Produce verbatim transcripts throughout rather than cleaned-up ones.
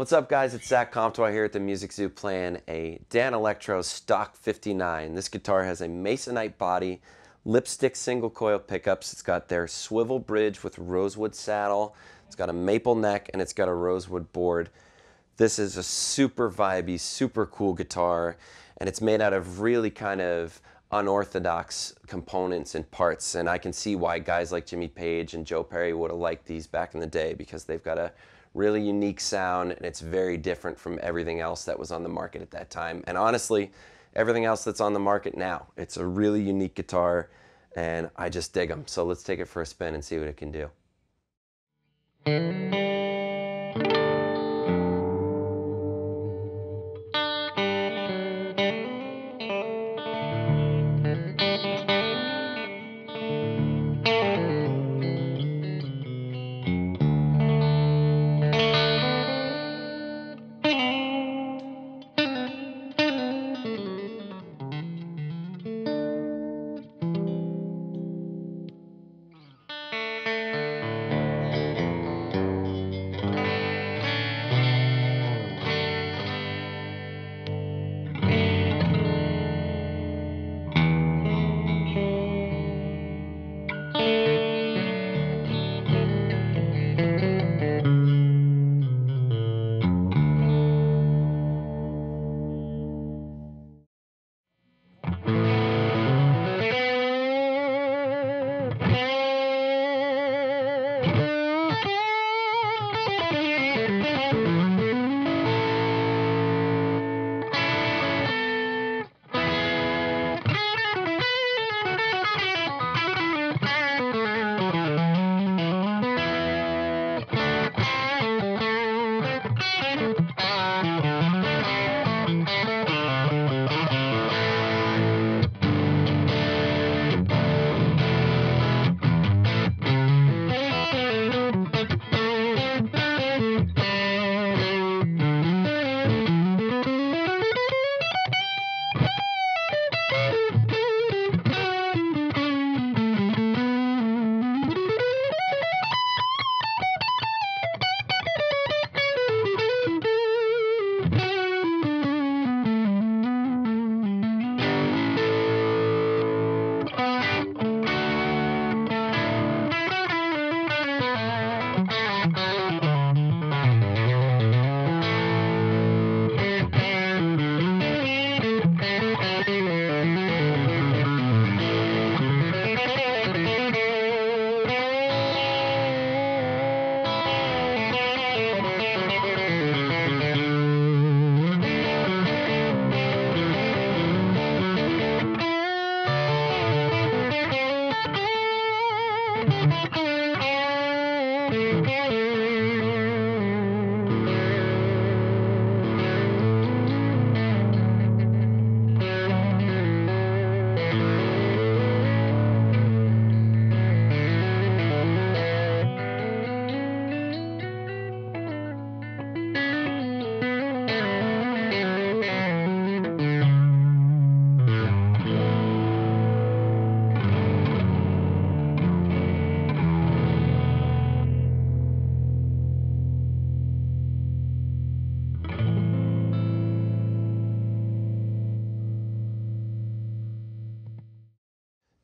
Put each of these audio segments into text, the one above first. What's up, guys? It's Zach Comptoy here at the Music Zoo playing a Danelectro Stock fifty-nine. This guitar has a Masonite body, Lipstick single coil pickups. It's got their swivel bridge with rosewood saddle. It's got a maple neck and it's got a rosewood board. This is a super vibey, super cool guitar, and it's made out of really kind of unorthodox components and parts, and I can see why guys like Jimmy Page and Joe Perry would have liked these back in the day, because they've got a really unique sound and it's very different from everything else that was on the market at that time, and honestly everything else that's on the market now. It's a really unique guitar and I just dig them. So let's take it for a spin and see what it can do.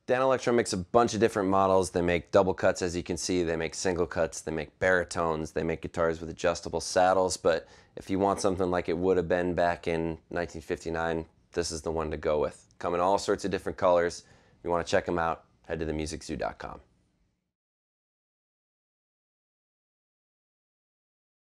Danelectro makes a bunch of different models. They make double cuts, as you can see, they make single cuts, they make baritones, they make guitars with adjustable saddles, but if you want something like it would have been back in nineteen fifty-nine, this is the one to go with. Come in all sorts of different colors. If you want to check them out, head to the music zoo dot com.